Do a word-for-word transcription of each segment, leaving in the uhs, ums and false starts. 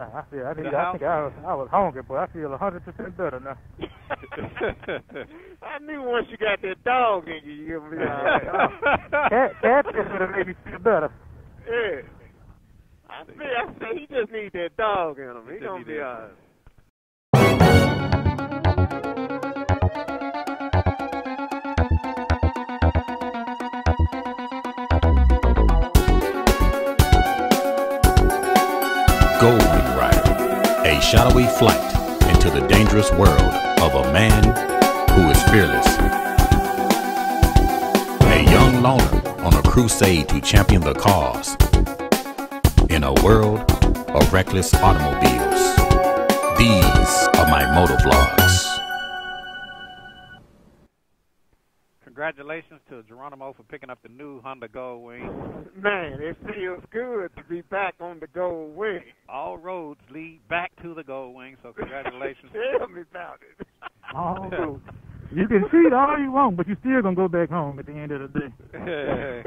Uh, yeah, I, need, I think I was, I was hungry, but I feel one hundred percent better now. I knew once you got that dog in you, you gonna be all right. Oh. That, that is going to make me feel better. Yeah. I think I said he just needs that dog in him. He's going to be all right. Gold Wing Rider, a shadowy flight into the dangerous world of a man who is fearless. A young loner on a crusade to champion the cause in a world of reckless automobiles. These are my motovlogs. Congratulations to Geronimo for picking up the new Honda Gold Wing. Man, it feels good to be back on the Gold Wing. All roads lead back to the Gold Wing, so congratulations. Tell me about it. All roads. You can cheat all you want, but you're still going to go back home at the end of the day. Hey.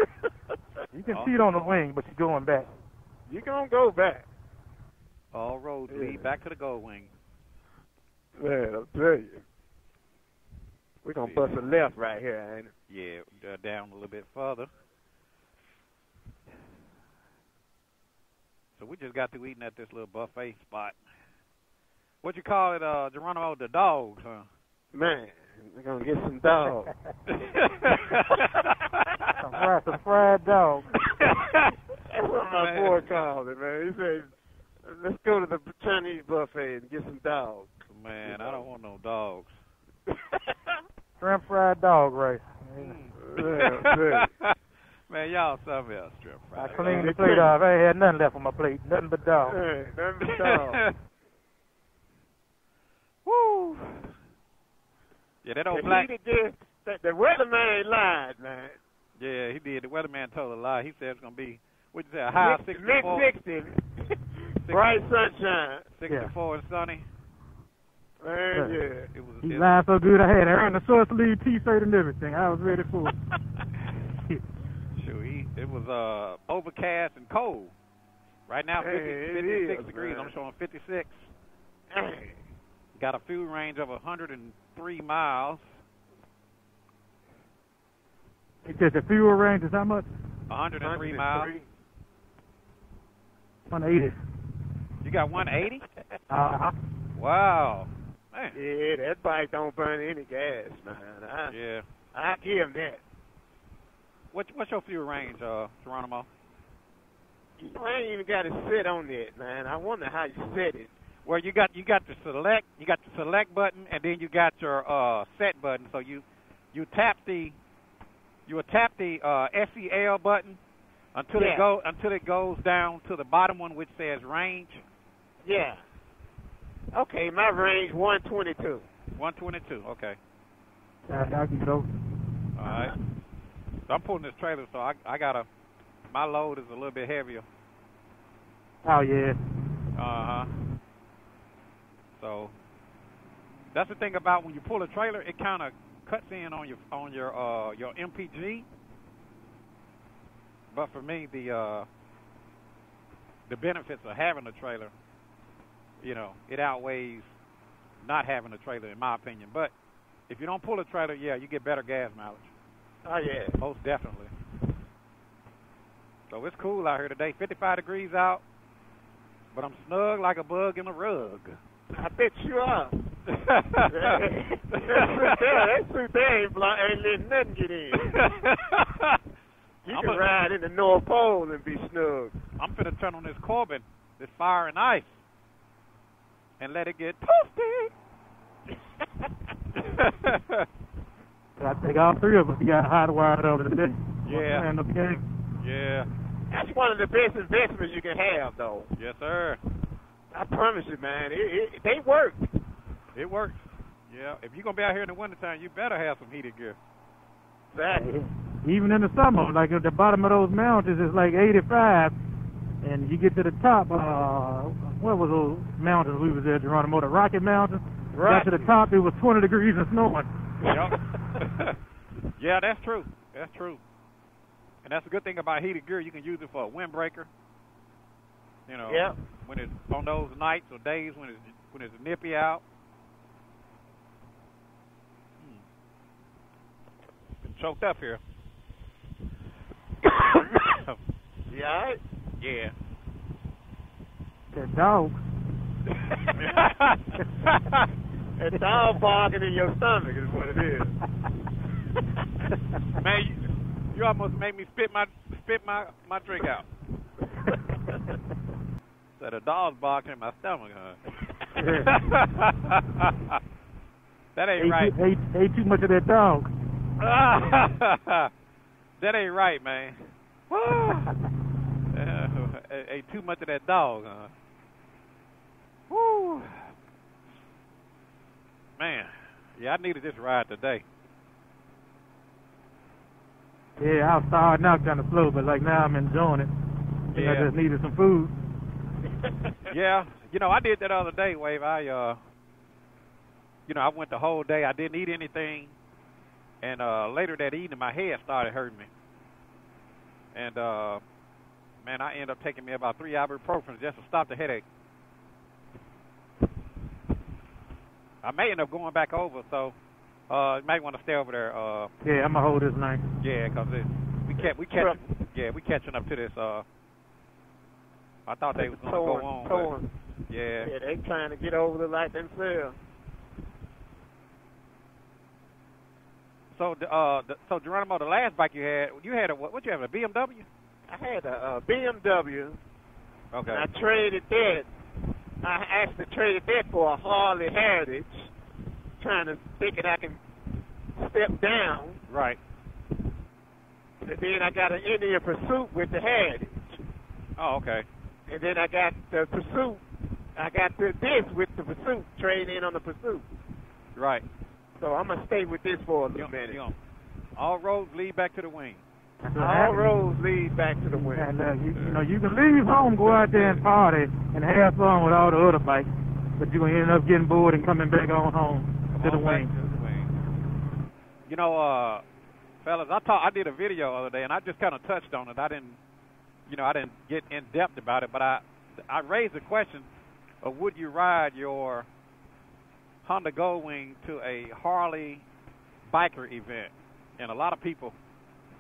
You can oh. cheat on the wing, but you're going back. You're going to go back. All roads yeah. lead back to the Gold Wing. Man, I'll tell you. We're going to bust a left right here, ain't it? Yeah, down a little bit further. So we just got through eating at this little buffet spot. What you call it, uh, Geronimo? The dogs, huh? Man, we're going to get some dogs. some, fried, some fried dogs. That's what my man. boy called it, man. He said, let's go to the Chinese buffet and get some dogs. Man, I don't want no dogs. Shrimp fried dog race. Man, yeah, yeah. Man y'all something else, shrimp fried. I cleaned the plate off. I ain't had nothing left on my plate. Nothing but dogs. Hey, nothing but dogs. Woo! Yeah, that old black... Just, that, the weatherman lied, man. Yeah, he did. The weatherman told a lie. He said it's going to be, what'd you say, a high of sixty-four? sixty. Bright sunshine. sixty-four yeah. and sunny. Man, yeah. It was, he lied so good I had her in the short sleeve T-shirt and everything. I was ready for it. Sure, he, it was uh, overcast and cold. Right now, fifty, hey, fifty-six is, degrees. Man. I'm showing fifty-six. Hey. Got a fuel range of one hundred three miles. He said the fuel range is how much? one hundred three, one hundred three. Miles. one eighty. You got one eighty? Uh-huh. Wow. Man. Yeah, that bike don't burn any gas, man. I, yeah. I give him that. What, what's your fuel range, uh, Geronimo? I ain't even got it set on that, man. I wonder how you set it. Well, you got you got the select you got the select button, and then you got your uh, set button. So you you tap the you will tap the uh, S E L button. Until yeah. it go until it goes down to the bottom one, which says range. Yeah. Okay, my range one twenty two. One twenty two. Okay. Yeah, I can go. All right. So I'm pulling this trailer, so I I gotta. My load is a little bit heavier. Oh yeah. Uh huh. So that's the thing about when you pull a trailer, it kind of cuts in on your on your uh your M P G. But for me, the uh, the benefits of having a trailer, you know, it outweighs not having a trailer, in my opinion. But if you don't pull a trailer, yeah, you get better gas mileage. Oh, yeah. Most definitely. So it's cool out here today. fifty-five degrees out, but I'm snug like a bug in a rug. I bet you are. That suit there ain't letting nothing get in. You I'm can a, ride in the North Pole and be snug. I'm finna turn on this Corbin, this fire and ice, and let it get toasted. I think all three of us got hot wired over the day. Yeah. Yeah. That's one of the best investments you can have, though. Yes, sir. I promise you, man. It, it, they work. It works. Yeah. If you're going to be out here in the wintertime, you better have some heated gear. Exactly. Even in the summer, like at the bottom of those mountains, it's like eighty-five, and you get to the top. Uh, what was those mountains we was at, Geronimo? The Rocky Mountains. Right. Got to the top, it was twenty degrees and snowing. Yep. Yeah, that's true. That's true. And that's the good thing about heated gear. You can use it for a windbreaker. You know, yeah. When it's on those nights or days when it's when it's nippy out. Hmm. Been choked up here. You all right? Yeah. The dog. That dog barking in your stomach is what it is. Man, you, you almost made me spit my spit my my drink out. So the dog's barking in my stomach, huh? That ain't ate right. Too, ate, ate too much of that dog. That ain't right, man. uh, ate too much of that dog, huh? Woo. Man, yeah, I needed this ride today. Yeah, I was starting out kind of slow, but like now I'm enjoying it. Yeah. I just needed some food. Yeah, you know, I did that other day, Wave. I, uh, you know, I went the whole day. I didn't eat anything. And uh, later that evening, my head started hurting me. And, uh, man, I ended up taking me about three ibuprofen just to stop the headache. I may end up going back over, so uh, you might want to stay over there. Uh, yeah, I'm gonna hold this night. Yeah, cause it, we kept we catch yeah we catching up to this. Uh, I thought they was gonna torn, go on. Torn. But, yeah. Yeah, they trying to get over the light themselves. So, uh, the, so Geronimo, the last bike you had, you had a what? What you have a B M W? I had a, a B M W. Okay. And I traded that. I actually traded that for a Harley Heritage, trying to think that I can step down. Right. And then I got an Indian Pursuit with the Heritage. Oh, okay. And then I got the Pursuit. I got the, this with the Pursuit, trade in on the Pursuit. Right. So I'm going to stay with this for a little minute. All roads lead back to the wing. All roads lead back to the wing. And, uh, you, you know, you can leave home, go out there and party, and have fun with all the other bikes, but you're going to end up getting bored and coming back on home to the wing. To the wing. You know, uh, fellas, I talk, I did a video the other day, and I just kind of touched on it. I didn't, you know, I didn't get in depth about it, but I, I raised the question of would you ride your Honda Gold Wing to a Harley biker event, and a lot of people,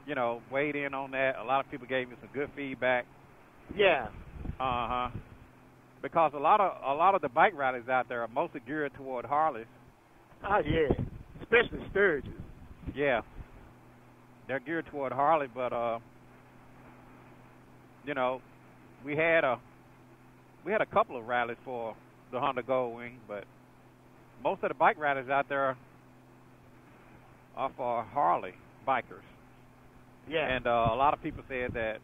you know, weighed in on that. A lot of people gave me some good feedback. Yeah. Uh-huh. Because a lot of a lot of the bike riders out there are mostly geared toward Harleys. Oh, yeah. Especially Sturgis. Yeah. They're geared toward Harley, but, uh, you know, we had a we had a couple of rallies for the Honda Gold Wing, but most of the bike riders out there are for Harley bikers. Yeah. And uh, a lot of people said that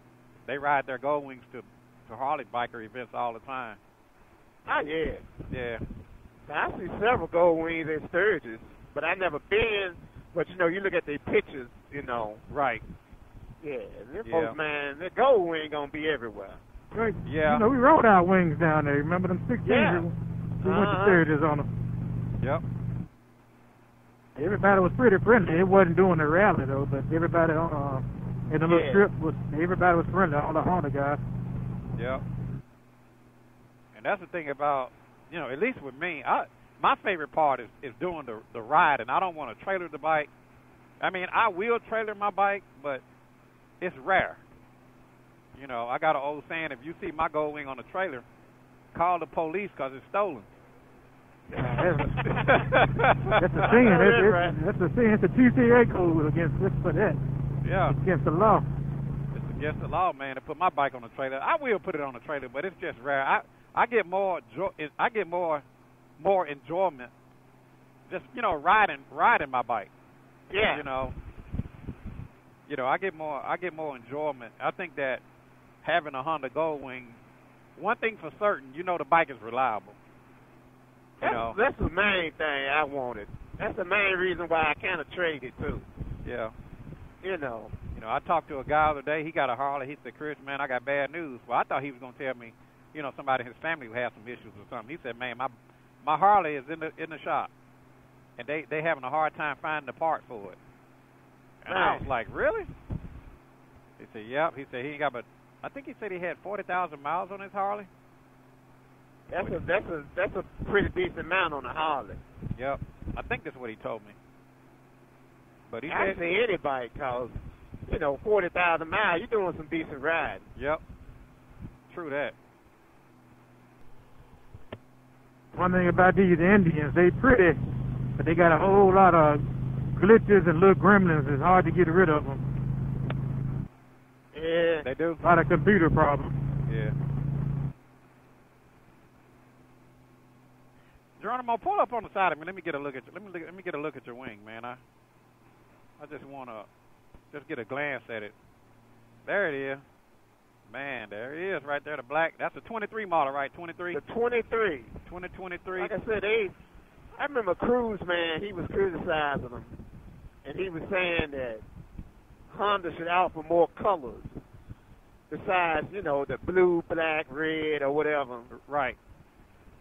they ride their Gold Wings to, to Harley biker events all the time. Oh, yeah. Yeah. Now, I see several Gold Wings in Sturgis, but I never been. But, you know, you look at their pictures, you know. Right. Yeah. Them yeah. folks, man, their Gold Wing going to be everywhere. Right. Yeah. You know, we rode our wings down there. Remember them six yeah. years we uh-huh. went to Sturgis on them. Yep. Everybody was pretty friendly. It wasn't doing the rally though, but everybody on uh, in the little yeah. strip was everybody was friendly. All the Honda guys. Yep. And that's the thing about, you know, at least with me, I my favorite part is, is doing the the ride, and I don't want to trailer the bike. I mean, I will trailer my bike, but it's rare. You know, I got an old saying: if you see my Gold Wing on the trailer, call the police because it's stolen. That's a sin. That's, right. that's a sin. It's a T C A code against this for that. Yeah. It's against the law. It's against the law, man, to put my bike on the trailer. I will put it on the trailer, but it's just rare. I I get more I get more more enjoyment just, you know, riding riding my bike. Yeah. You know. You know, I get more I get more enjoyment. I think that having a Honda Gold Wing, one thing for certain, you know, the bike is reliable. That's, you know. That's the main thing I wanted. That's the main reason why I kind of traded, too. Yeah. You know. You know, I talked to a guy the other day. He got a Harley. He said, "Chris, man, I got bad news." Well, I thought he was going to tell me, you know, somebody in his family who had some issues or something. He said, "Man, my my Harley is in the in the shop, and they, they having a hard time finding a part for it." And right. I was like, "Really?" He said, "Yep." He said, "He ain't got but I think he said he had forty thousand miles on his Harley. That's a, that's a that's a pretty decent amount on a Harley. Yep, I think that's what he told me. But he actually said, anybody, cause you know forty thousand miles, you're doing some decent riding. Yep, true that. One thing about these Indians, they pretty, but they got a whole lot of glitches and little gremlins. It's hard to get rid of them. Yeah, they do. A lot of computer problems. Yeah. Geronimo, pull up on the side of me. Let me get a look at you. Let me let me get a look at your wing, man. I I just want to just get a glance at it. There it is, man. There it is, right there. The black. That's a twenty-three model, right? twenty-three. The twenty-three. twenty twenty-three. Like I said, they. I remember Cruz, man. He was criticizing them, and he was saying that Honda should offer more colors besides, you know, the blue, black, red, or whatever. Right.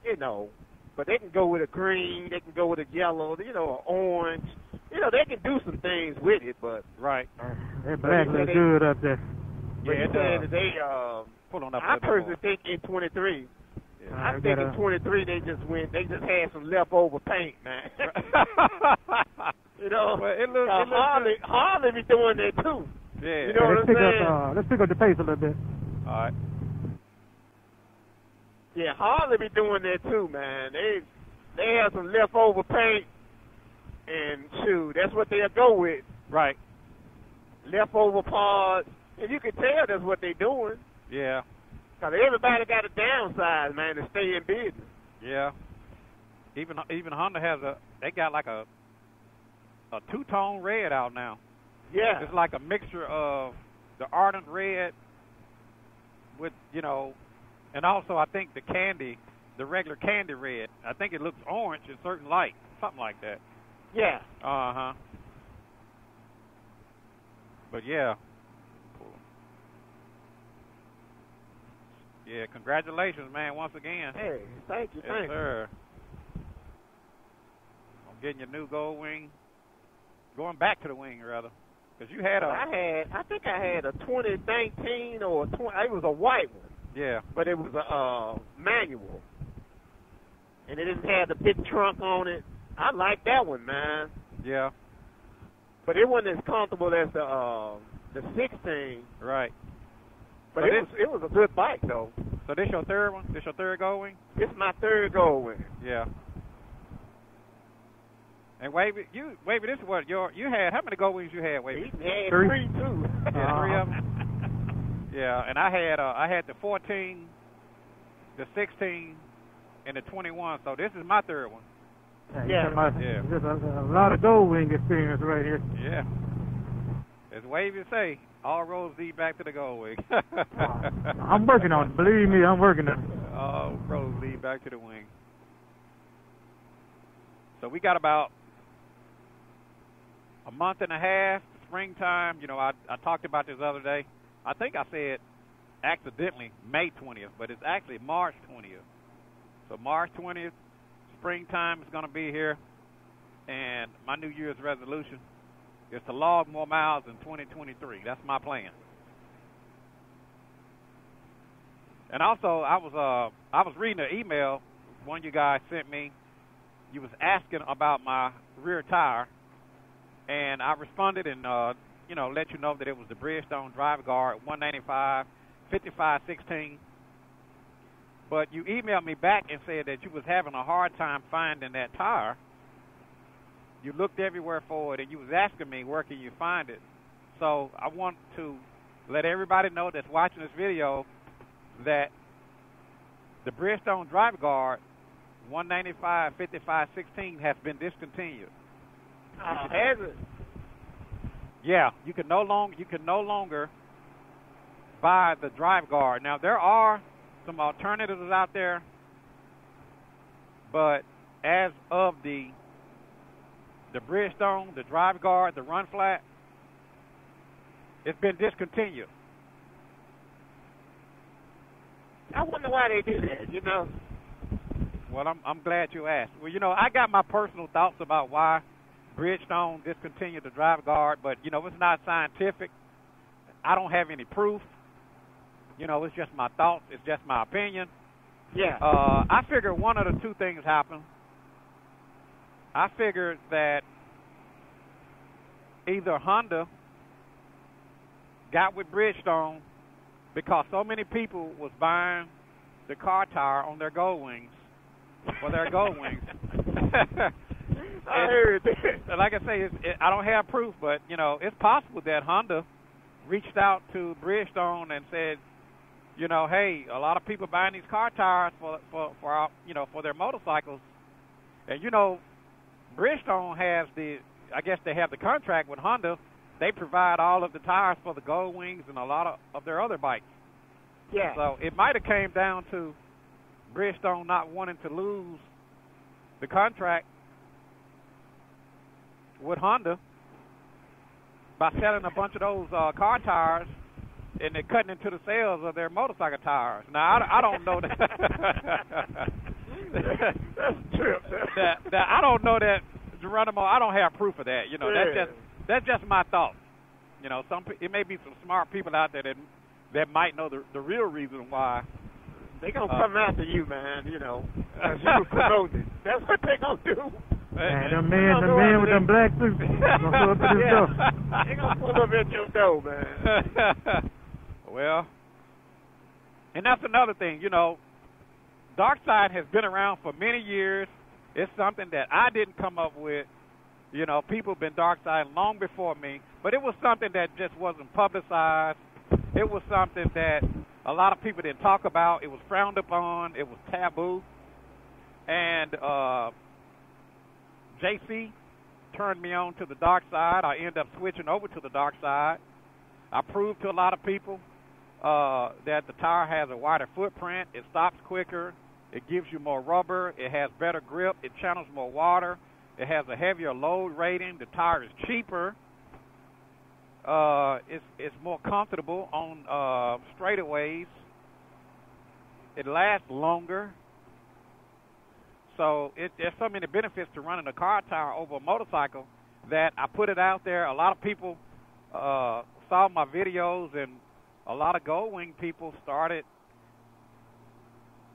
You know. But they can go with a green, they can go with a yellow, you know, an orange. You know, they can do some things with it, but... Right. Uh, that black looks good up there. Yeah, it does. They, uh, Pull on up I personally think in twenty-three, yeah, I, I think gotta, in twenty-three they just went, they just had some leftover paint, man. You know, well, it looks, uh, it looks Harley, Harley be doing that too. Yeah. You know yeah, what I'm saying? Up, uh, let's pick up the pace a little bit. All right. Yeah, Harley be doing that too, man. They they have some leftover paint, and shoot, that's what they'll go with. Right. Leftover parts, and you can tell that's what they're doing. Yeah. Cause everybody got a downsize, man, to stay in business. Yeah. Even even Honda has a, they got like a a two tone red out now. Yeah. It's like a mixture of the ardent red with, you know. And also, I think the candy, the regular candy red, I think it looks orange in certain light, something like that. Yeah. Uh-huh. But, yeah. Cool. Yeah, congratulations, man, once again. Hey, thank you, yes, thank sir. you. I'm getting your new gold wing, going back to the wing, rather. Because you had a... I had, I think I had a twenty nineteen or a twenty, it was a white one. Yeah, but it was a uh, manual, and it didn't have the big trunk on it. I like that one, man. Yeah, but it wasn't as comfortable as the uh, the sixteen. Right. But so it was it was a good bike though. So this your third one? This your third Gold Wing? It's my third Gold Wing. Yeah. And Wavy, you Wavy, this is what your you had. How many Gold Wings you had, Wavy? He had three, three too. Yeah, three of them. Yeah, and I had uh, I had the fourteen, the sixteen, and the twenty-one. So this is my third one. Yeah, yeah. There's a, a lot of Gold Wing experience right here. Yeah. As Wavy say, all roads lead back to the Gold Wing. I'm working on it. Believe me, I'm working on it. All roads lead back to the wing. So we got about a month and a half. Springtime. You know, I I talked about this the other day. I think I said accidentally May twentieth, but it's actually March twentieth. So March twentieth, springtime is going to be here, and my New Year's resolution is to log more miles in twenty twenty-three. That's my plan. And also, I was uh I was reading an email one of you guys sent me. You was asking about my rear tire, and I responded and uh. you know, let you know that it was the Bridgestone DriveGuard one ninety-five, fifty-five sixteen. But you emailed me back and said that you was having a hard time finding that tire. You looked everywhere for it, and you was asking me, where can you find it? So I want to let everybody know that's watching this video that the Bridgestone DriveGuard one ninety-five, fifty-five sixteen has been discontinued. Uh, has it? Yeah, you can no longer you can no longer buy the DriveGuard. Now there are some alternatives out there, but as of the the Bridgestone, the DriveGuard, the Runflat, it's been discontinued. I wonder why they do that, you know. Well, I'm I'm glad you asked. Well, you know, I got my personal thoughts about why Bridgestone discontinued the DriveGuard, but you know it's not scientific. I don't have any proof. You know, it's just my thoughts. It's just my opinion. Yeah. Uh, I figure one of the two things happened. I figured that either Honda got with Bridgestone because so many people was buying the car tire on their Gold Wings for their Gold Wings. I heard that. Like I say, it's, it, I don't have proof, but you know, it's possible that Honda reached out to Bridgestone and said, you know, hey, a lot of people buying these car tires for for for our, you know, for their motorcycles, and you know, Bridgestone has the, I guess they have the contract with Honda. They provide all of the tires for the Gold Wings and a lot of, of their other bikes. Yeah. So it might have came down to Bridgestone not wanting to lose the contract with Honda by selling a bunch of those uh, car tires. And they're cutting into the sales of their motorcycle tires. Now, I, I don't know that. That's true. That, that, I don't know that, Geronimo, I don't have proof of that. You know, yeah. that's just that's just my thought. You know, some it may be some smart people out there that that might know the the real reason why. They're going to uh, come after you, man, you know. As you promote it. That's what they're going to do. Man, the man, the man with them black suits. They're going to pull up at his yeah. door. They're going to pull up at your door, man. Well, and that's another thing, you know, dark side has been around for many years. It's something that I didn't come up with. You know, people have been dark side long before me, but it was something that just wasn't publicized. It was something that a lot of people didn't talk about. It was frowned upon. It was taboo. And uh, J C turned me on to the dark side. I ended up switching over to the dark side. I proved to a lot of people Uh, that the tire has a wider footprint, it stops quicker, it gives you more rubber, it has better grip, it channels more water, it has a heavier load rating, the tire is cheaper, uh, it's, it's more comfortable on uh, straightaways, it lasts longer. So it, there's so many benefits to running a car tire over a motorcycle that I put it out there. A lot of people uh, saw my videos, and a lot of Gold Wing people started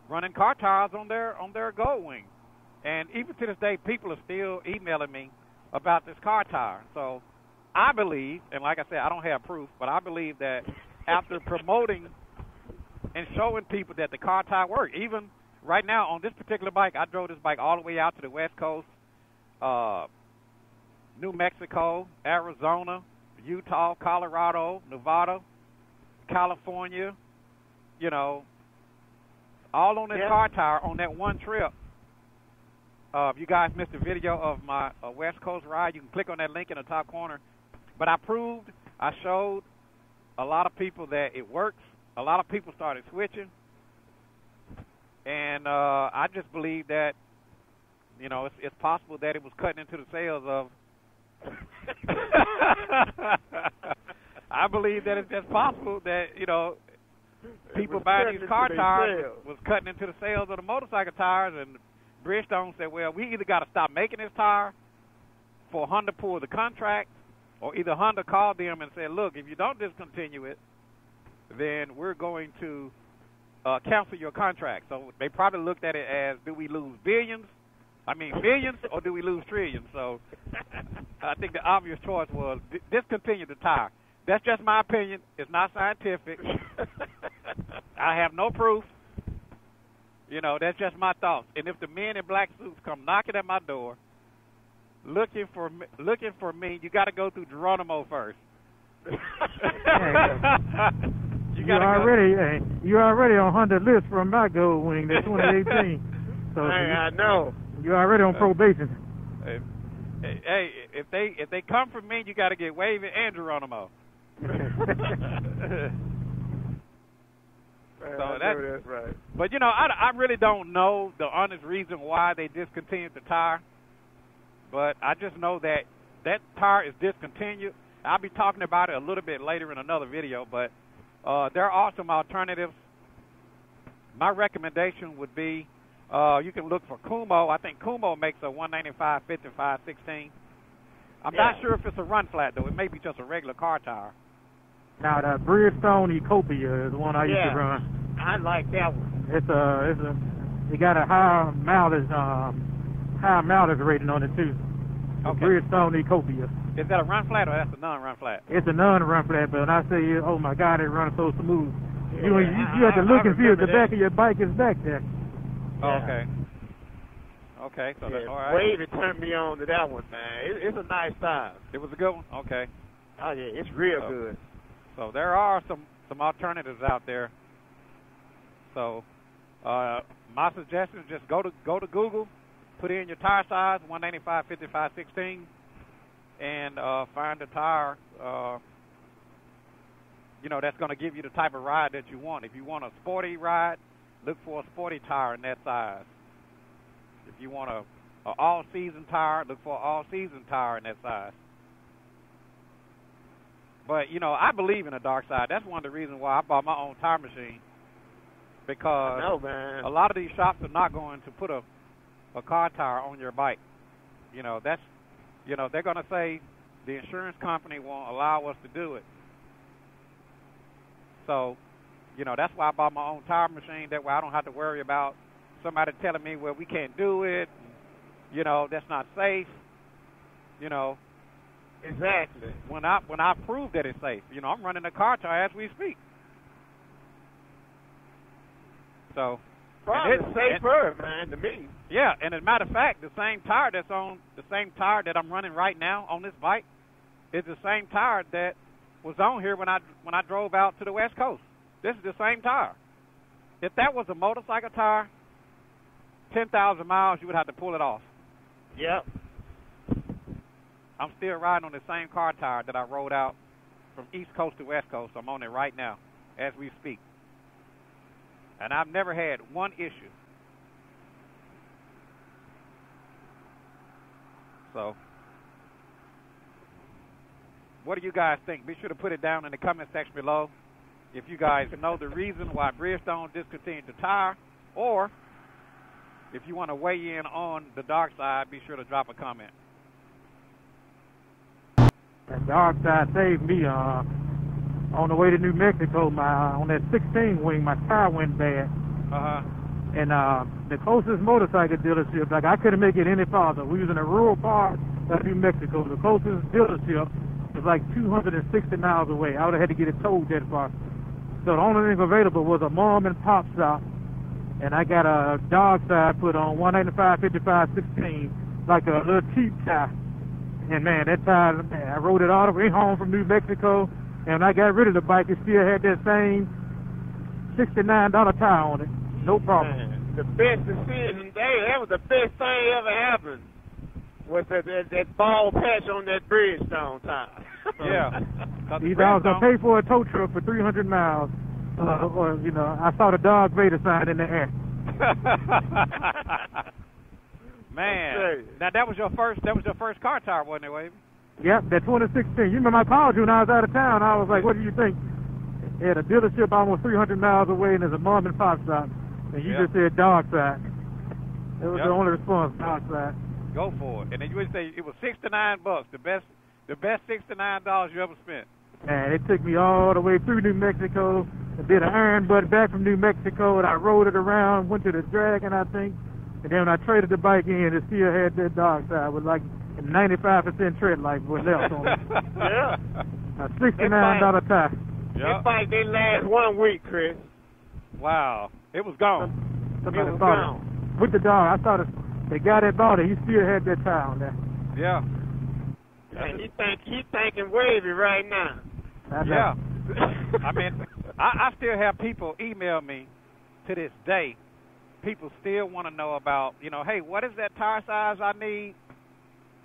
running car tires on their on their Gold Wing, and even to this day, people are still emailing me about this car tire. So I believe, and like I said, I don't have proof, but I believe that after promoting and showing people that the car tire works, even right now on this particular bike, I drove this bike all the way out to the West Coast, uh, New Mexico, Arizona, Utah, Colorado, Nevada, California, you know, all on this yeah. car tire on that one trip. Uh, if you guys missed a video of my uh, West Coast ride, you can click on that link in the top corner. But I proved, I showed a lot of people that it works. A lot of people started switching. And uh, I just believe that, you know, it's, it's possible that it was cutting into the sales of... I believe that it's just possible that, you know, people buying these car tires was cutting into the sales of the motorcycle tires, and Bridgestone said, well, we either got to stop making this tire for Honda pull the contract, or either Honda called them and said, look, if you don't discontinue it, then we're going to uh, cancel your contract. So they probably looked at it as, do we lose billions? I mean, millions, or do we lose trillions? So I think the obvious choice was discontinue the tire. That's just my opinion. It's not scientific. I have no proof. You know, that's just my thoughts. And if the men in black suits come knocking at my door, looking for me, looking for me, you got to go through Geronimo first. you you already, go. Hey, you already on one hundred lists from my Gold Wing. That's twenty eighteen. So hey, you, I know. You're already on probation. Hey, hey, if they if they come for me, you got to get Wavy and Geronimo. So that's, that's right. But you know, I, I really don't know the honest reason why they discontinued the tire, but I just know that that tire is discontinued. I'll be talking about it a little bit later in another video, but uh, there are some alternatives. My recommendation would be uh, you can look for Kumho. I think Kumho makes a one ninety-five, fifty-five, sixteen. I'm yeah. not sure if it's a run flat, though. It may be just a regular car tire. Now the Bridgestone Ecopia is the one I yeah, used to run. I like that one. It's a, it's a, it got a high mileage, um, high mileage rating on it too. Okay. The Bridgestone Ecopia. Is that a run flat or that's a non-run flat? It's a non-run flat, but when I say, oh my God, it runs so smooth. Yeah, you, you, you have to look I, I and see if the that. back of your bike is back there. Oh, yeah. Okay. Okay, so yeah, that's all right. Wavy turned me on to that one, man. It, it's a nice size. It was a good one? Okay. Oh, yeah, it's real so, good. So there are some, some alternatives out there. So uh, my suggestion is just go to go to Google, put in your tire size, one eighty-five, fifty-five, sixteen, and uh, find a tire, uh, you know, that's going to give you the type of ride that you want. If you want a sporty ride, look for a sporty tire in that size. If you want a, a all-season tire, look for an all-season tire in that size. But, you know, I believe in a dark side. That's one of the reasons why I bought my own tire machine, because I know, man, a lot of these shops are not going to put a, a car tire on your bike. You know, that's, you know, they're going to say the insurance company won't allow us to do it. So, you know, that's why I bought my own tire machine. That way I don't have to worry about somebody telling me, well, we can't do it, you know, that's not safe, you know. Exactly. When I when I prove that it's safe, you know, I'm running a car tire as we speak. So probably it's safer, and, man, to me. Yeah, and as a matter of fact, the same tire that's on the same tire that I'm running right now on this bike is the same tire that was on here when I when I drove out to the West Coast. This is the same tire. If that was a motorcycle tire, ten thousand miles, you would have to pull it off. Yep. I'm still riding on the same car tire that I rode out from East Coast to West Coast. I'm on it right now as we speak. And I've never had one issue. So what do you guys think? Be sure to put it down in the comment section below if you guys know the reason why Bridgestone discontinued the tire, or if you want to weigh in on the dark side, be sure to drop a comment. The dark side saved me. Uh, on the way to New Mexico, my on that sixteen wing, my tire went bad. Uh-huh. And uh, the closest motorcycle dealership, like I couldn't make it any farther. We was in a rural part of New Mexico. The closest dealership was like two hundred sixty miles away. I would have had to get it towed that far. So the only thing available was a mom and pop shop. And I got a dog side put on one ninety-five, fifty-five, sixteen, like a little cheap tire. And man, that tire, man, I rode it all the way home from New Mexico. And when I got rid of the bike, it still had that same sixty-nine dollar tire on it. No problem. Man, the best decision, hey, that was the best thing ever happened, was that, that, that bald patch on that Bridgestone tire. Yeah. These dogs are paid for a tow truck for three hundred miles. Uh, or, you know, I saw the Darth Vader sign in the air. Man, now that was your first. That was your first car tire, wasn't it, Wavy? Yep, that twenty sixteen. You remember I called you when I was out of town. I was like, "What do you think?" At a dealership almost three hundred miles away, and there's a mom and pop shop, and you yep. just said dog side. That was yep. the only response, dog side. Go for it. And then you would say it was sixty-nine bucks, the best, the best sixty-nine dollars you ever spent. And it took me all the way through New Mexico. I did an iron butt back from New Mexico, and I rode it around, went to the Dragon, I think, and then when I traded the bike in, it still had that dog side with like ninety-five percent tread life was left on it. Yeah. A sixty-nine dollar tire. Yep. That bike didn't last one week, Chris. Wow. It was gone. Somebody it was gone. It. With the dog, I thought it, the guy that bought it, he still had that tire on there. Yeah. And he think, he thinking Wavy right now. I yeah. I mean, I, I still have people email me to this day. People still want to know about, you know, hey, what is that tire size I need?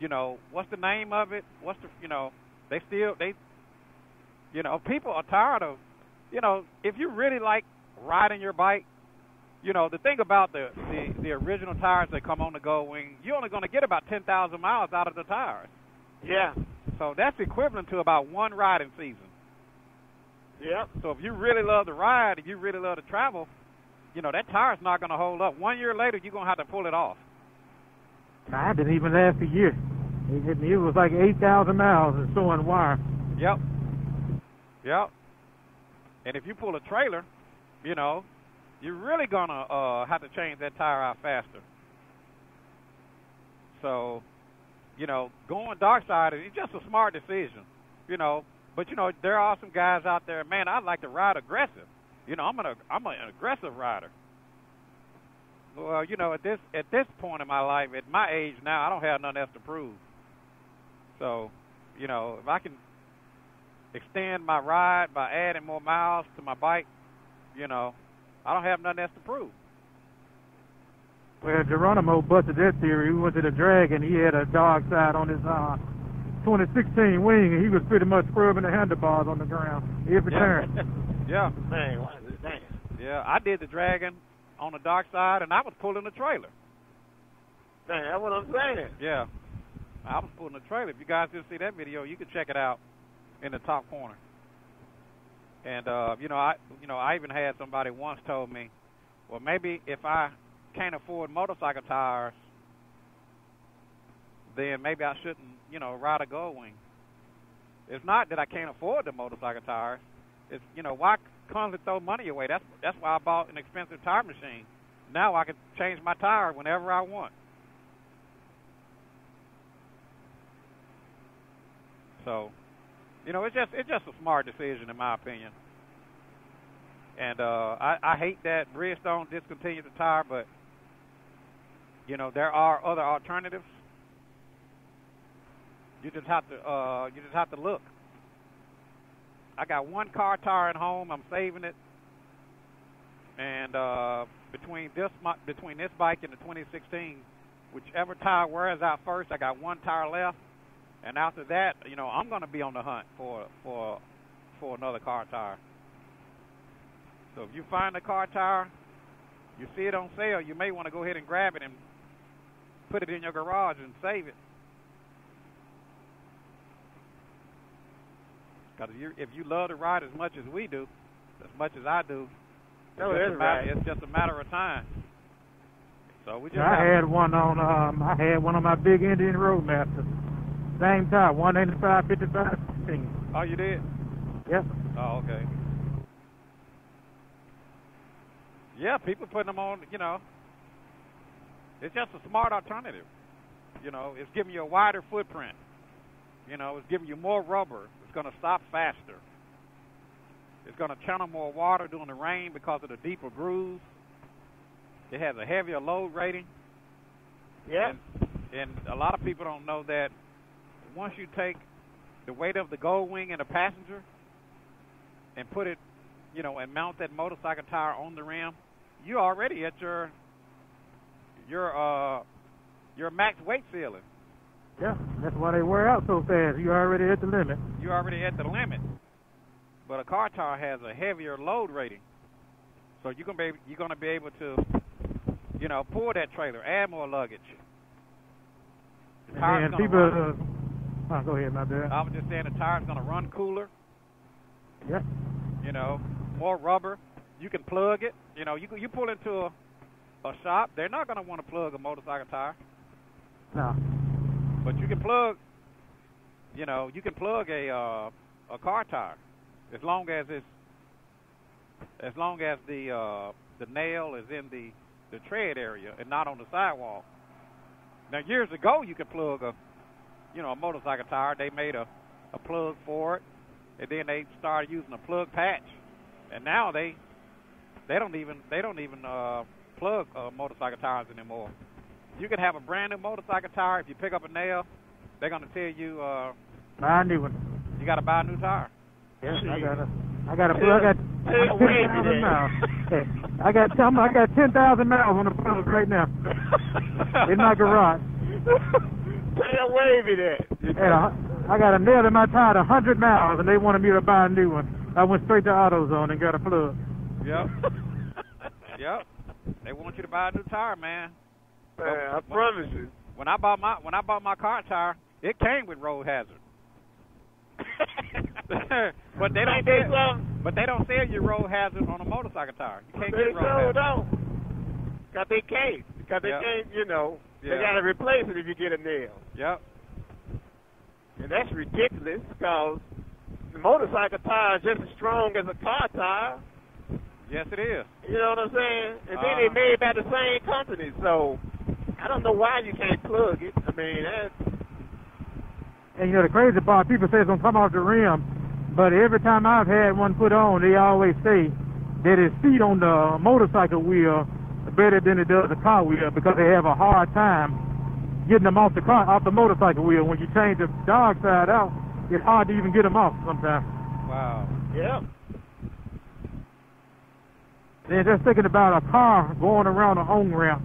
You know, what's the name of it? What's the, you know, they still, they, you know, people are tired of, you know, if you really like riding your bike, you know, the thing about the, the, the original tires that come on the Gold Wing, you're only going to get about ten thousand miles out of the tires. Yeah. So that's equivalent to about one riding season. Yeah. So if you really love the ride, if you really love to travel, you know, that tire's not going to hold up. One year later, you're going to have to pull it off. I didn't even last a year. It was like eight thousand miles and showing wire. Yep. Yep. And if you pull a trailer, you know, you're really going to uh, have to change that tire out faster. So, you know, going dark side is just a smart decision, you know. But, you know, there are some guys out there, man, I'd like to ride aggressive. You know, I'm an, I'm an aggressive rider. Well, you know, at this at this point in my life, at my age now, I don't have nothing else to prove. So, you know, if I can extend my ride by adding more miles to my bike, you know, I don't have nothing else to prove. Well, Geronimo busted that theory. He went to the drag, and he had a dark side on his uh, twenty sixteen wing, and he was pretty much scrubbing the handlebars on the ground every yeah. turn. yeah. Dang, what is this? Yeah, I did the dragging on the dark side, and I was pulling the trailer. Dang, that's what I'm saying. Yeah. I was pulling the trailer. If you guys didn't see that video, you can check it out in the top corner. And, uh, you know, I you know, I even had somebody once told me, well, maybe if I can't afford motorcycle tires, then maybe I shouldn't, you know, ride a Gold Wing. It's not that I can't afford the motorcycle tires. It's, you know, why constantly throw money away? That's, that's why I bought an expensive tire machine. Now I can change my tire whenever I want. So, you know, it's just it's just a smart decision in my opinion. And uh, I, I hate that Bridgestone discontinued the tire, but, you know, there are other alternatives. You just have to uh, you just have to look. I got one car tire at home. I'm saving it. And uh, between this between this bike and the twenty sixteen, whichever tire wears out first, I got one tire left. And after that, you know, I'm going to be on the hunt for for for another car tire. So if you find a car tire, you see it on sale, you may want to go ahead and grab it and put it in your garage and save it. Because if you love to ride as much as we do, as much as I do, no, it's, just a matter, right. it's just a matter of time. So we just I had to. one on um, I had one on my big Indian Roadmaster. Same time, one eighty-five, fifty-five, fifteen. Oh, you did? Yes. Oh, okay. Yeah, people putting them on, you know, it's just a smart alternative. You know, it's giving you a wider footprint. You know, it's giving you more rubber. It's going to stop faster. It's going to channel more water during the rain because of the deeper grooves. It has a heavier load rating. Yeah. And, and a lot of people don't know that once you take the weight of the Gold Wing and the passenger and put it, you know, and mount that motorcycle tire on the rim, you're already at your your uh your max weight ceiling. Yeah, that's why they wear out so fast. You're already at the limit. You're already at the limit. But a car tire has a heavier load rating, so you're gonna be you're gonna be able to, you know, pull that trailer, add more luggage. The tire's gonna run. Oh, go ahead, my bad. I was just saying the tire's going to run cooler. Yeah. You know, more rubber. You can plug it. You know, you you pull into a, a shop, they're not going to want to plug a motorcycle tire. No. But you can plug, you know, you can plug a uh, a car tire, as long as it's as long as the uh, the nail is in the the tread area and not on the sidewall. Now, years ago, you could plug a you know, a motorcycle tire, they made a, a plug for it, and then they started using a plug patch, and now they they don't even they don't even uh, plug uh, motorcycle tires anymore. You can have a brand new motorcycle tire. If you pick up a nail, they're gonna tell you uh, buy a new one. You gotta buy a new tire. Yes, I gotta I gotta plug. I got ten thousand miles. I got I'm, I got ten thousand miles on the plug right now in my garage. Tell Wavy that. And I, I got a nail in my tire at one hundred miles, and they wanted me to buy a new one. I went straight to AutoZone and got a plug. Yep. Yep. They want you to buy a new tire, man. Man, I when, promise when, you. When I bought my when I bought my car tire, it came with road hazard. but they don't. They sell, but they don't sell you road hazard on a motorcycle tire. You can't they get road so, hazard. They Cause they can't. Cause they yep. can't. You know. Yeah. They got to replace it if you get a nail. Yep. And that's ridiculous because The motorcycle tire is just as strong as a car tire. Yes, it is. You know what I'm saying? And then uh, they're made by the same company, so I don't know why you can't plug it. I mean, that's... And, you know, the crazy part, people say it's going to come off the rim, but every time I've had one put on, they always say that its seat on the motorcycle wheel is better than it does the car wheel because they have a hard time getting them off the car, off the motorcycle wheel. When you change the dog side out, it's hard to even get them off sometimes. Wow. Yeah. They're just thinking about a car going around a home ramp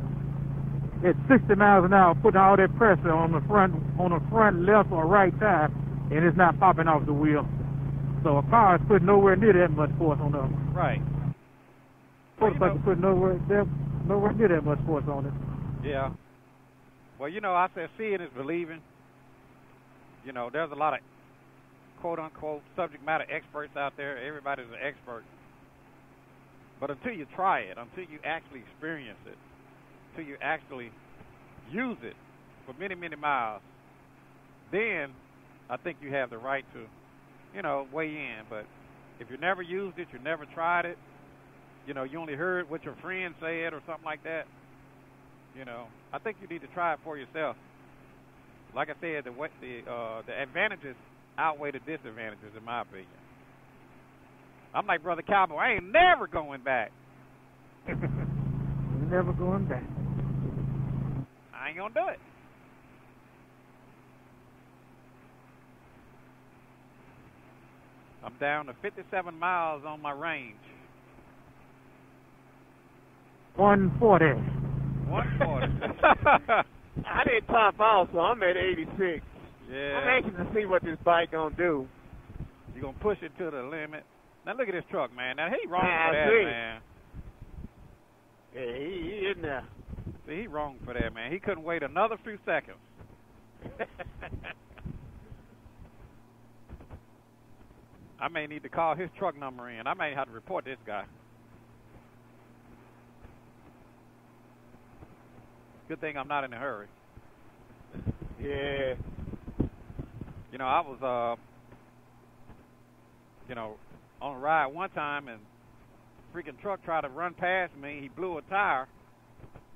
at sixty miles an hour, putting all that pressure on the front, on the front left or right tire, and it's not popping off the wheel. So a car is putting nowhere near that much force on them. Right. Motorcycle well, you know, putting nowhere, there, nowhere near that much force on it. Yeah. Well, you know, I said seeing is believing. You know, there's a lot of quote-unquote subject matter experts out there. Everybody's an expert. But until you try it, until you actually experience it, until you actually use it for many, many miles, then I think you have the right to, you know, weigh in. But if you never used it, you never tried it, you know, you only heard what your friend said or something like that, you know, I think you need to try it for yourself. Like I said, the what the uh, the advantages outweigh the disadvantages, in my opinion. I'm like Brother Cowboy, I ain't never going back. Never going back. I ain't gonna do it. I'm down to fifty-seven miles on my range. one forty. one forty. I didn't top off, so I'm at eighty-six. Yeah. I'm anxious to see what this bike gonna do. You're gonna push it to the limit. Now look at this truck, man. Now he wrong nah, for that, see. man. Yeah, he, he in there. See, he wrong for that, man. He couldn't wait another few seconds. I may need to call his truck number in. I may have to report this guy. Good thing I'm not in a hurry. Yeah. You know, I was, uh, you know, on a ride one time, and freaking truck tried to run past me. He blew a tire,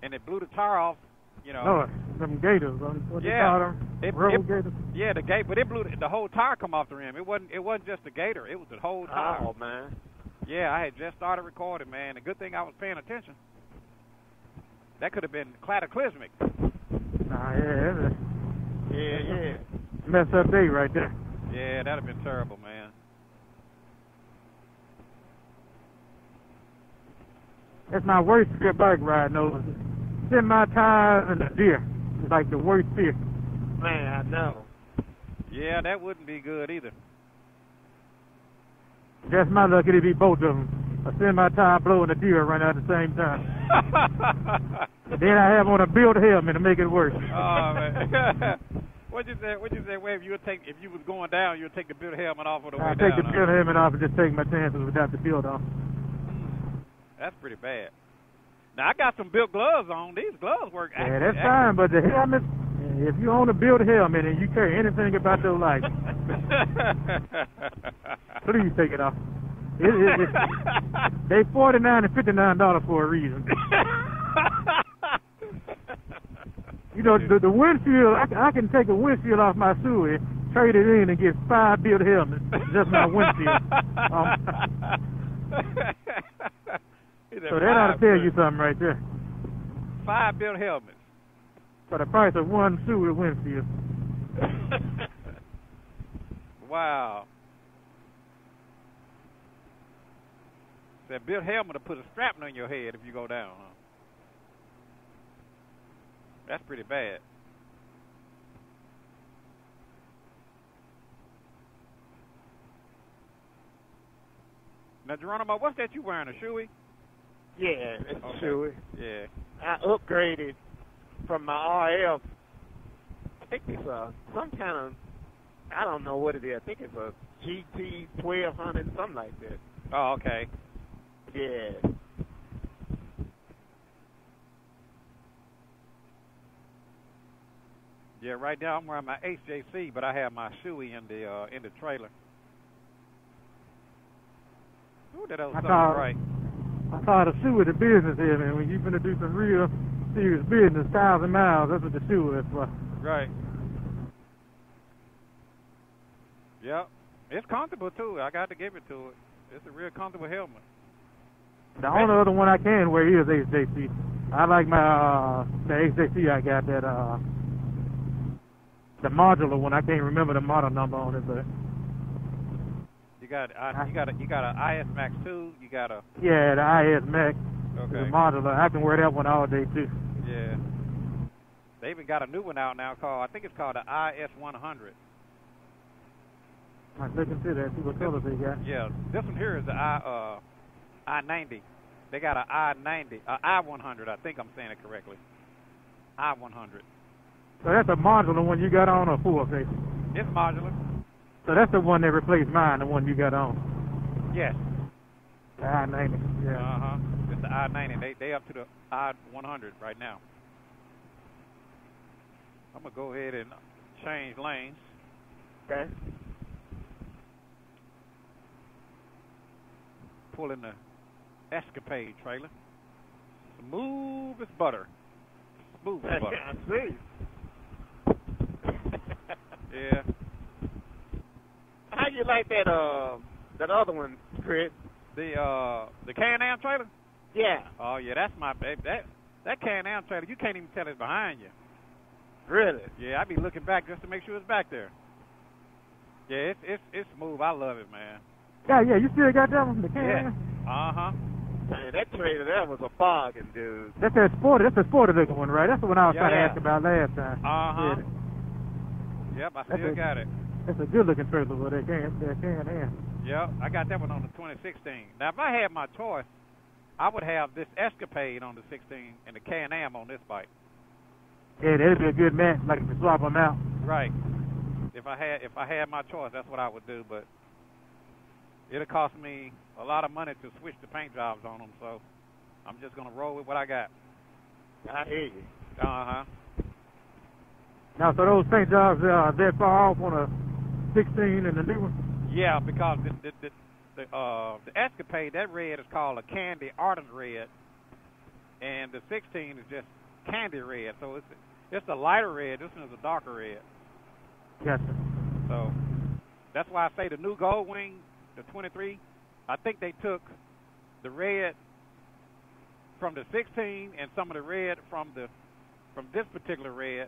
and it blew the tire off. You know, no, them gators on the yeah, it, it, gators. Yeah, the gate, but it blew the, the whole tire come off the rim. It wasn't, it wasn't just the gator. It was the whole tire. Oh man. Yeah, I had just started recording, man. The good thing I was paying attention. That could have been cataclysmic. Nah, yeah, yeah, yeah. yeah. Mess up day right there. Yeah, that'd have been terrible, man. That's my worst fear bike ride, though. Send my tires and the deer. It's like the worst fear. Man, I know. Yeah, that wouldn't be good either. That's my luck, it'd be both of them. I send my tire, blow, and the deer run out at the same time. Then I have on a built helmet to make it worse. Oh, man. What you said? What you said? Wave, you would take if you was going down, you would take the built helmet off on the way I'd down. I take the built helmet off and just take my chances without the built off. That's pretty bad. Now, I got some built gloves on. These gloves work. Yeah, actually, that's fine, but the helmet, if you own a built helmet and you care anything about your life, please take it off. It, it, it, they forty-nine and fifty-nine dollars for a reason. You know, the, the windshield, I, I can take a windshield off my Shoei, trade it in, and get five built helmets, just my windshield. Um, So that ought to tell you something right there. Five built helmets. For the price of one Shoei windshield. Wow. That built helmet will put a strap on your head if you go down, huh? That's pretty bad. Now, Geronimo, what's that you wearing, a Shoei? Yeah, it's okay. Shoei. Yeah. I upgraded from my R F. I think it's a, some kind of, I don't know what it is. I think it's a G T twelve hundred, something like that. Oh, okay. Yeah. Yeah, right now I'm wearing my H J C, but I have my Shoei in the, uh, in the trailer. that was I something thought, right. I thought a shoe is a business here, man. When you're going to do some real serious business, thousand miles, that's what the shoe is for. Right. Yep. It's comfortable, too. I got to give it to it. It's a real comfortable helmet. The only other one I can wear is H J C. I like my, uh, the H J C I got, that, uh, the modular one. I can't remember the model number on it, but. You got, uh, you got a, you got a I S Max two, you got a. Yeah, the I S Max. Okay. The modular. I can wear that one all day, too. Yeah. They even got a new one out now called, I think it's called the I S one hundred. I'm looking through that, see what colors they got. Yeah, this one here is the I, uh, I ninety. They got an I ninety, uh, I one hundred, I think I'm saying it correctly. I one hundred. So that's a modular one you got on, or full face? It's modular. So that's the one that replaced mine, the one you got on? Yes. The I ninety, yeah. Uh-huh. It's the I ninety. They, they up to the I one hundred right now. I'm going to go ahead and change lanes. Okay. Pulling the Escapade trailer. Smooth as butter. Smooth as butter. I see. Yeah. How you like that uh that other one, Chris? The uh the Can Am trailer? Yeah. Oh yeah, that's my baby. That that Can Am trailer, you can't even tell it's behind you. Really? Yeah, I be looking back just to make sure it's back there. Yeah, it's it's it's smooth. I love it, man. Yeah, yeah, you still got that one? The Can Am? Yeah. Uh-huh. Hey, that trailer there was a fogging, dude. That's that sporty, that's that sporty looking one, right? That's the one I was yeah, trying yeah. to ask about last time. Uh-huh. Yeah. Yep, I that's still a, got it. That's a good-looking trailer with that Can, that Can Am. Yep, I got that one on the twenty sixteen. Now, if I had my choice, I would have this Escapade on the sixteen and the Can Am on this bike. Yeah, that'd be a good match, like if you swap them out. Right. If I had, if I had my choice, that's what I would do, but... It'll cost me a lot of money to switch the paint jobs on them, so I'm just going to roll with what I got. I hear you. Uh-huh. Now, so those paint jobs, uh, they're far off on a sixteen and the new one? Yeah, because the, the, the, the, uh, the Escapade, that red is called a candy artist red, and the sixteen is just candy red, so it's, it's a lighter red. This one is a darker red. Gotcha. So that's why I say the new Gold Wing, the twenty-three, I think they took the red from the sixteen and some of the red from the from this particular red,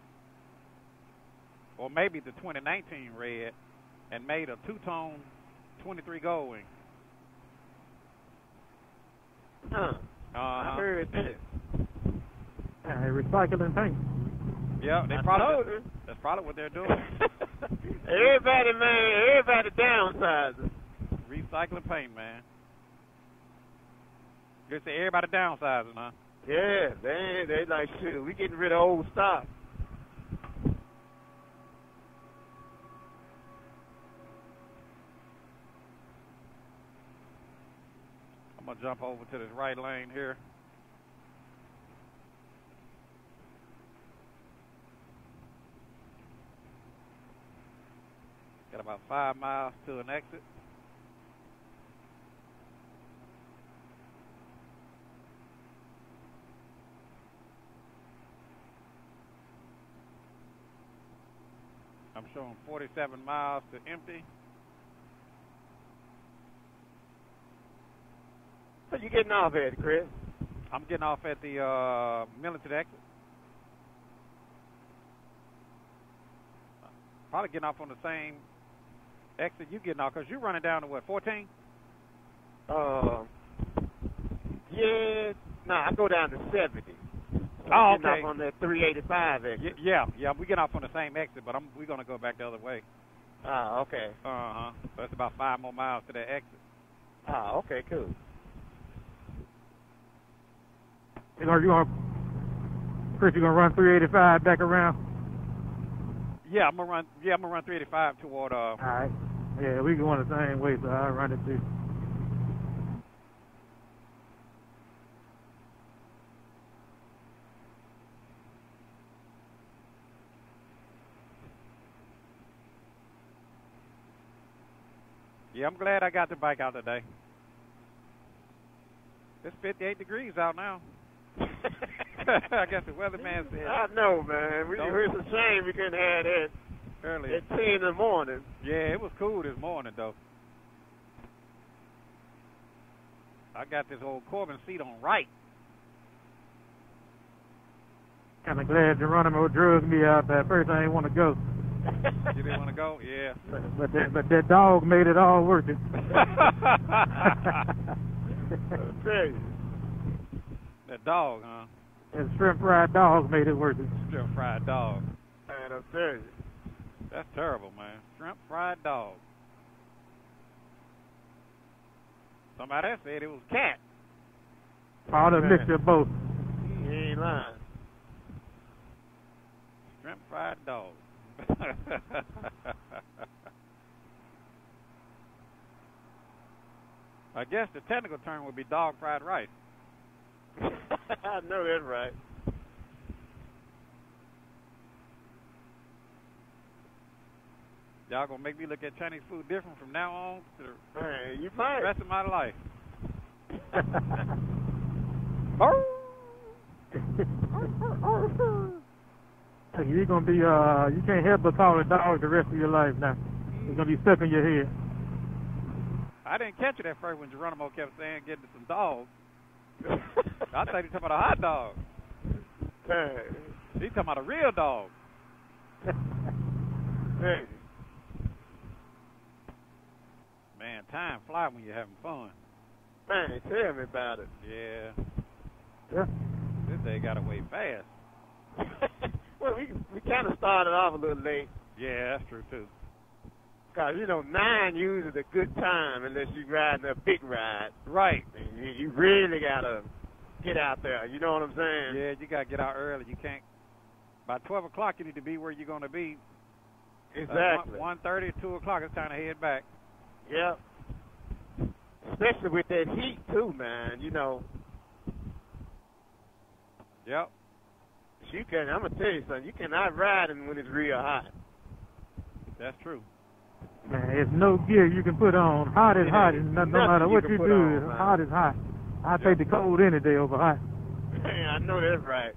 or maybe the twenty nineteen red, and made a two-tone twenty-three Gold Wing. Huh. Uh, I heard it. Uh, recycling paint. Yeah, they I probably that, that's probably what they're doing. Everybody, man, everybody downsizes. Recycling paint, man. You say everybody downsizing, huh? Yeah, they they like shit. We getting rid of old stock. I'm gonna jump over to this right lane here. Got about five miles to an exit. I'm showing forty-seven miles to empty. So you getting off at, Chris? I'm getting off at the uh, Millington exit. Probably getting off on the same exit you getting off, because you're running down to, what, fourteen? Uh, yeah, nah, I go down to seventy. Oh, okay. Getting off on that three eighty-five exit. Yeah, yeah, we get off on the same exit, but I'm, we're going to go back the other way. Ah, okay. Uh-huh. So that's about five more miles to that exit. Ah, okay, cool. Are you on, Chris, you going to run three eighty-five back around? Yeah, I'm going to run Yeah, I'm gonna run three eighty-five toward... Uh, All right. Yeah, we're going the same way, so I'll run it, too. Yeah, I'm glad I got the bike out today. It's fifty-eight degrees out now. I guess the weatherman said. I know, man. We, it's a shame we couldn't have that earlier. At ten in the morning. Yeah, it was cool this morning, though. I got this old Corbin seat on right. Kind of glad Geronimo drug me up. At first, I didn't want to go. You didn't want to go? Yeah. But, but, that, but that dog made it all worth it. Okay. That dog, huh? That shrimp fried dog made it worth it. Shrimp fried dog. Man, I'm serious. That's terrible, man. Shrimp fried dog. Somebody else said it was cat. All the mixture of both. He ain't lying. Shrimp fried dog. I guess the technical term would be dog fried rice. I know that's right. Y'all gonna make me look at Chinese food different from now on to the, hey, you might. the rest of my life. Hey, you're gonna be uh, you can't help but call a dog the rest of your life now. It's gonna be stuck in your head. I didn't catch it at first when Geronimo kept saying getting some dogs. I thought he was talking about a hot dog. Hey. He talking about a real dog. Hey. Man, time flies when you're having fun. Man, tell me about it. Yeah. Yeah. This day got away fast. Well, we we kind of started off a little late. Yeah, that's true, too. Because, you know, nine usually is a good time unless you're riding a big ride. Right. You, you really got to get out there. You know what I'm saying? Yeah, you got to get out early. You can't. By twelve o'clock, you need to be where you're going to be. Exactly. Uh, one thirty, two o'clock, it's time to head back. Yep. Especially with that heat, too, man, you know. Yep. You can, I'm going to tell you something, you cannot ride in when it's real hot. That's true. Man, there's no gear you can put on. Hot is hot, and no matter what you, you do, on, hot is hot. I yep. take the cold any day over hot. Yeah, I know that's right.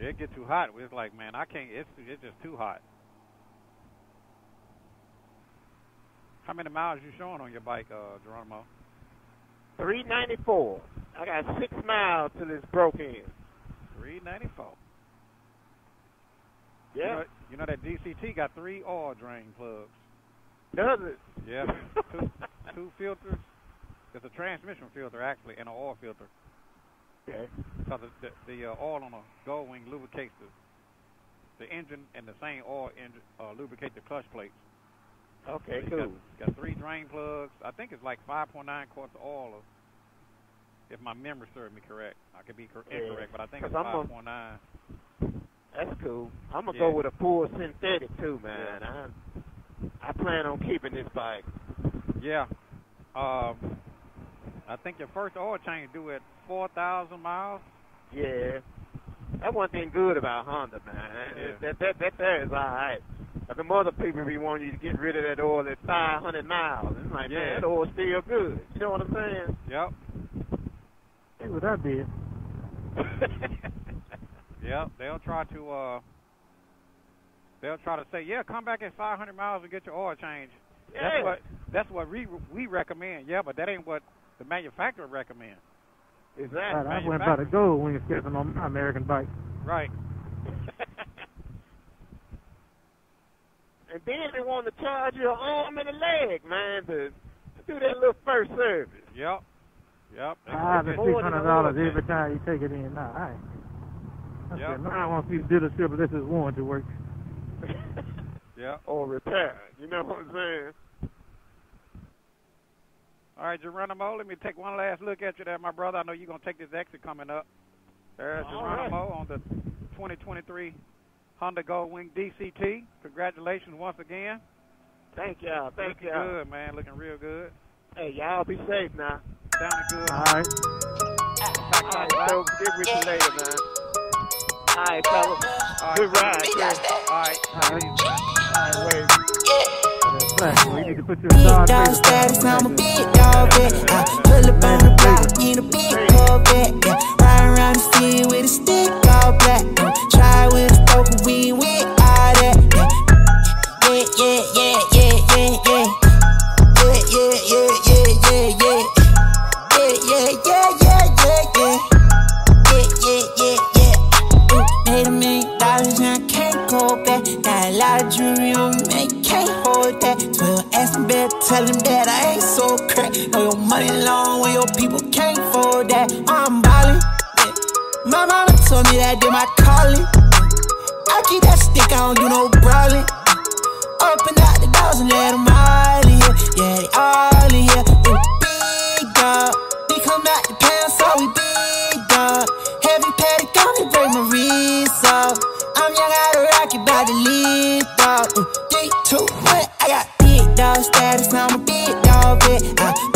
Yeah, it gets too hot. It's like, man, I can't, it's, it's just too hot. How many miles you showing on your bike, uh, Geronimo? three ninety-four. I got six miles till it's broke in. three ninety-four. Yeah. You know, you know that D C T got three oil drain plugs. Does it? Yeah. two, two filters. It's a transmission filter, actually, and an oil filter. Okay. Because the, the, the uh, oil on a Gold Wing lubricates the, the engine, and the same oil engine, uh, lubricates the clutch plates. Okay, so cool. Got, got three drain plugs. I think it's like five point nine quarts of oil, if my memory serves me correct. I could be cor yeah. incorrect, but I think it's five point nine. That's cool. I'm going to yeah. go with a full synthetic, too, man. Yeah. I, I plan on keeping this bike. Yeah. Um, I think your first oil change due at four thousand miles. Yeah. That one thing good about Honda, man. Yeah. That, that, that there is all right. Some other people be wanting you to get rid of that oil at five hundred miles. It's like, yeah. man, that oil's still good. You know what I'm saying? Yep. That's what I did. Yep, they'll try to, uh, they'll try to say, yeah, come back at five hundred miles and get your oil changed. Yeah. That's what, that's what we, we recommend, yeah, but that ain't what the manufacturer recommends. Exactly. Right, I went by the Gold Wing skipping on my American bike. Right. And then they want to charge you an arm and a leg, man, to, to do that little first service. Yep. Yep. Five and six hundred dollars every time you take it in. Nah, I ain't. I yep. said, no, I want to see the dealership, but this is warranty work. Yeah. Or repair. You know what I'm saying? All right, Geronimo, let me take one last look at you there, my brother. I know you're going to take this exit coming up. There's All Geronimo right. on the twenty twenty-three Honda Gold Wing D C T. Congratulations once again. Thank y'all. Thank y'all. Looking good, man. Looking real good. Hey, y'all be safe now. Sounding good. All right. All right, so get with you later, man. All right, fellas. All right. Good ride. All right. All right. All right, Wavy. Big dog status, I'm a big dog vet. I pull up on the block in a big Corvette. Yeah, ride around the street with a stick all black. Yeah, try with a stroke, but we ain't with all that. Yeah, yeah, yeah, yeah, yeah, yeah. Yeah, yeah, yeah, yeah, yeah, yeah. Yeah, yeah, yeah, yeah, yeah, yeah. Yeah, yeah, yeah, yeah. Ooh, made a million dollars and I can't go back. Got a lot of jewelry on me, man, you can't hold that. Tell him that I ain't so crack. Know your money long when your people can't afford that. I'm ballin'. My mama told me that did my calling. I keep that stick, I don't do no brawling. Open up the doors and let them all in here. Yeah, they all in here. Ooh, big dog. They come out the pan, so we big dog. Heavy paddock on me, break my wrist off. I'm young, out of rocket, by the lead dog. Ooh, three, two, one, I got. Big dog status, I'm a big dog vet. I